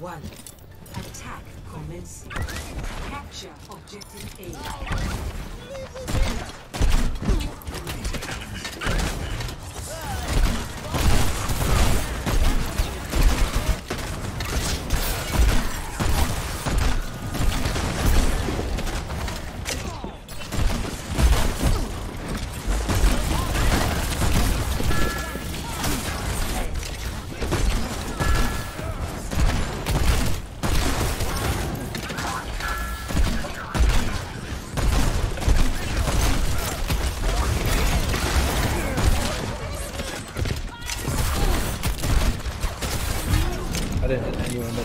1. Attack commencing. Capture objective A.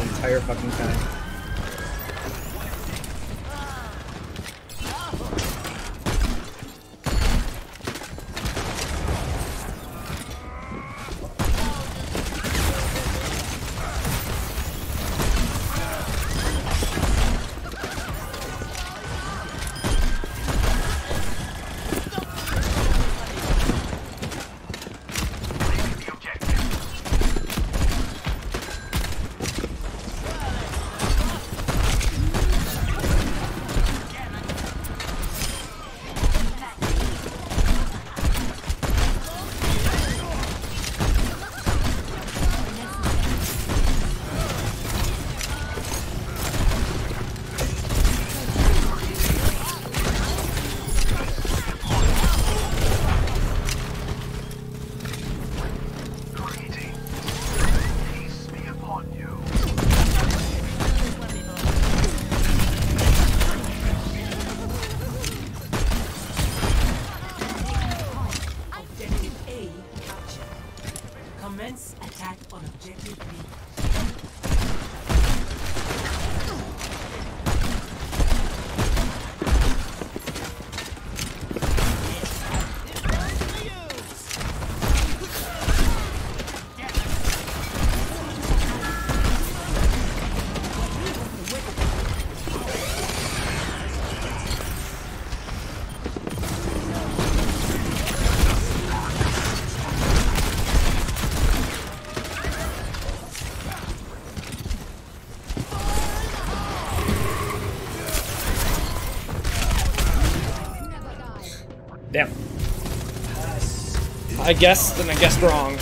Entire fucking time. Damn. I guessed, and I guessed wrong.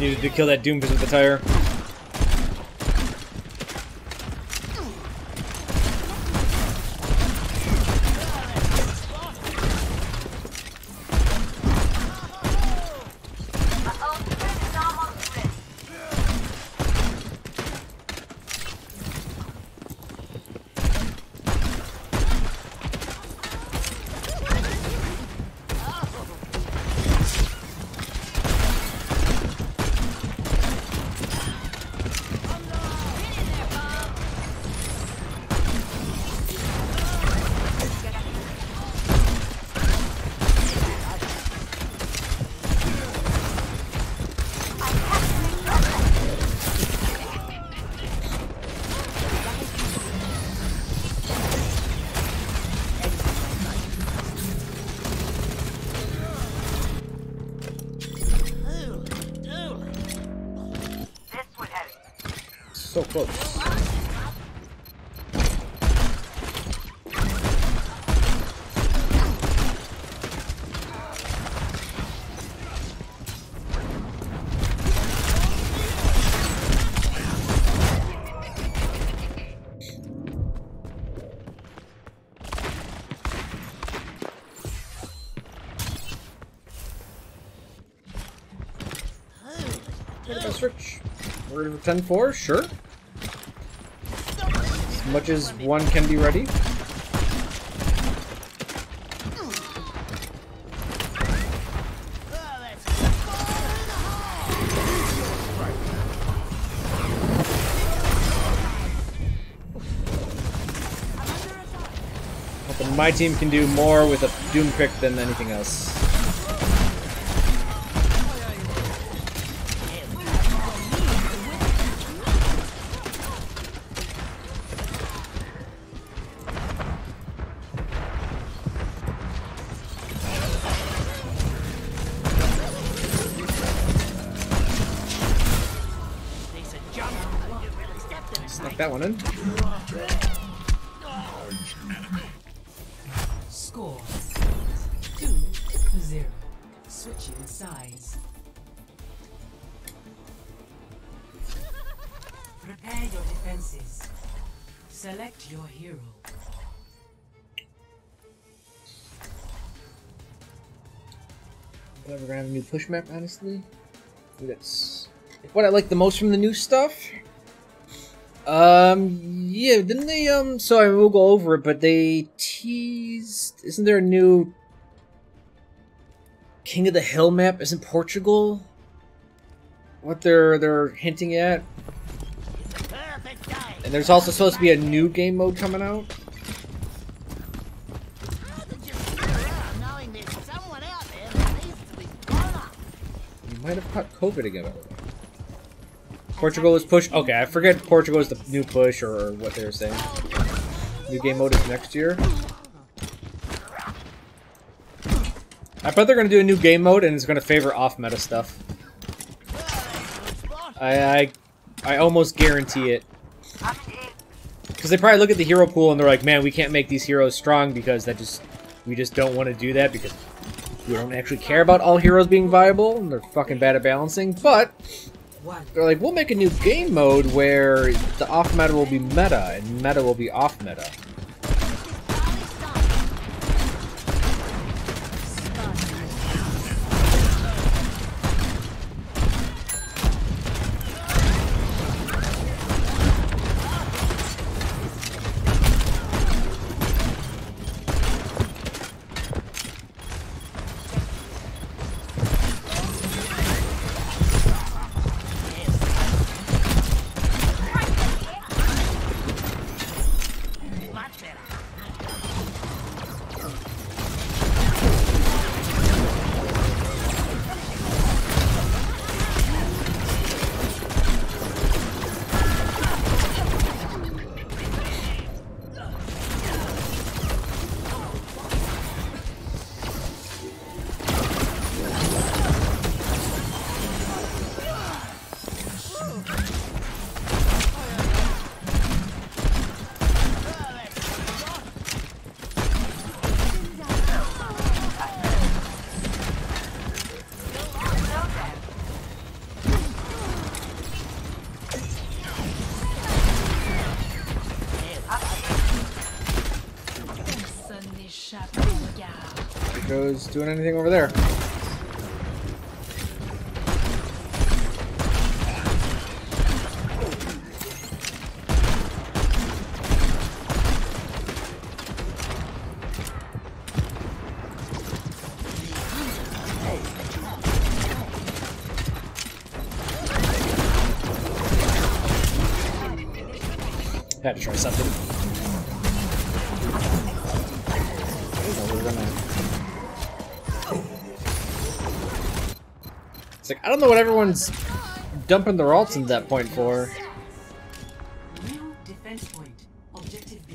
Needed to kill that Doomfist with the tire. So close. Rich. We're going to 10-4, sure. As much as one can be ready. Helping My team can do more with a Doom Crick than anything else. Snuck that one in. Score 2-0. Switching sides. Prepare your defenses. Select your hero. Whatever, we're gonna have a new push map, honestly. That's what I like the most from the new stuff. Yeah, didn't they, sorry, we'll go over it, but they teased, isn't there a new King of the Hill map? Isn't Portugal what they're hinting at? And there's also supposed to be a new game mode coming out. You might have caught COVID again. Portugal is push. Okay, I forget Portugal is the new push or what they were saying. New game mode is next year. I bet they're going to do a new game mode and it's going to favor off-meta stuff. I almost guarantee it. Because they probably look at the hero pool and they're like, man, we can't make these heroes strong because that just we just don't want to do that because we don't actually care about all heroes being viable and they're fucking bad at balancing, but they're like, we'll make a new game mode where the off-meta will be meta, and meta will be off-meta. Goes doing anything over there. Had to try something. It's like, I don't know what everyone's dumping their alts at that point for. New defense point. Objective B.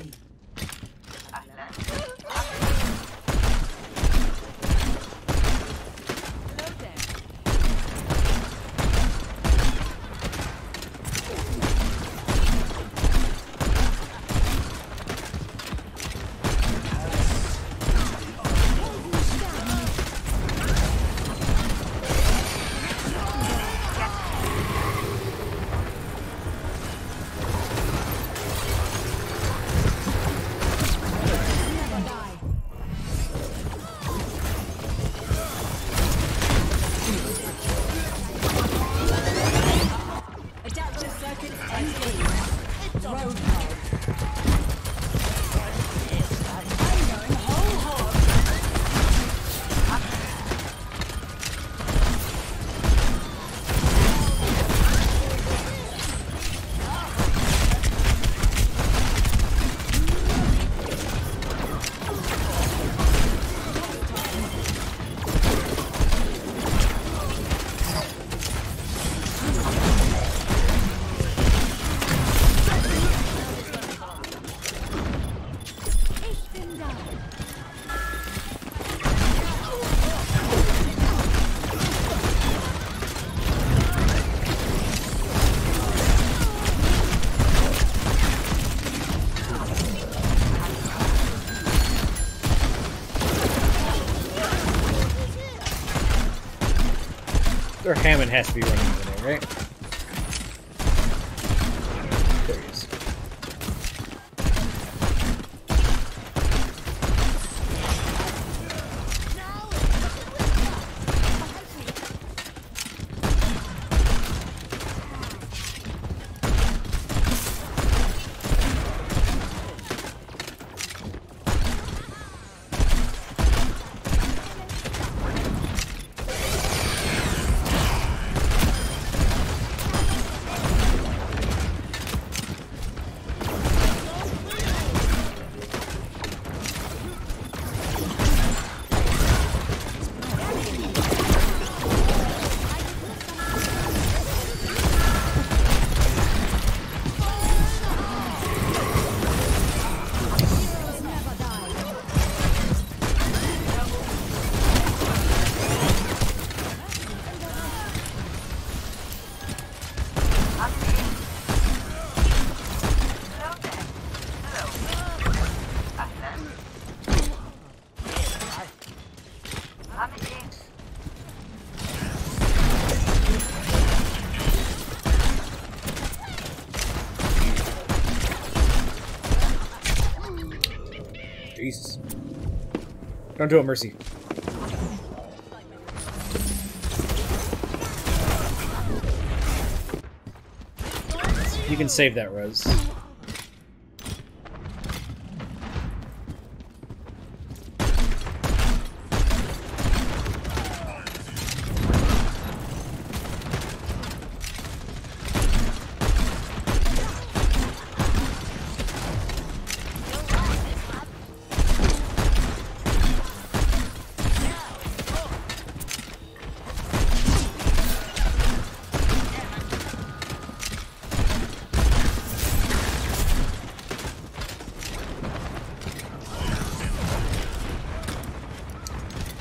Or Hammond has to be running over there, right? There he is. Jesus. Don't do it, Mercy. You can save that, Rez.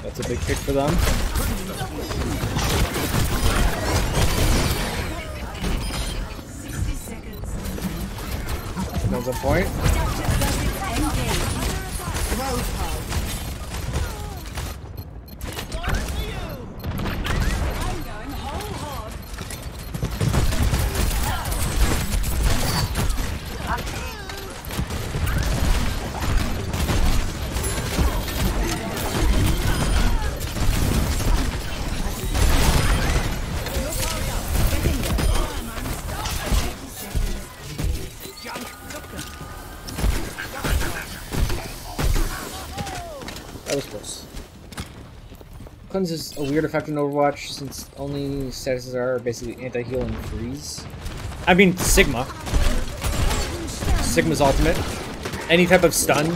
That's a big kick for them. That's a point. That was close. Cleanse is a weird effect in Overwatch since only statuses are basically anti-heal and freeze. I mean, Sigma. Sigma's ultimate. Any type of stun.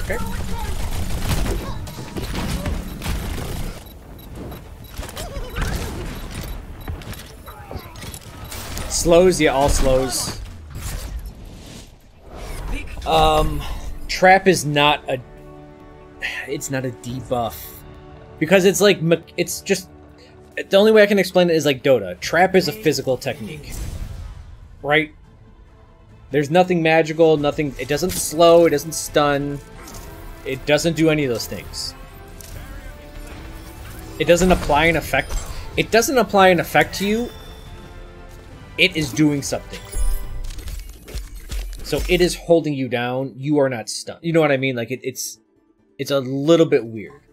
Okay. Slows, yeah, all slows. Trap is not a... It's not a debuff. Because it's like... It's just... The only way I can explain it is like Dota. Trap is a physical technique. Right? There's nothing magical, nothing... It doesn't slow, it doesn't stun... It doesn't do any of those things. It doesn't apply an effect. It doesn't apply an effect to you. It is doing something. So it is holding you down. You are not stunned. You know what I mean? Like it's a little bit weird.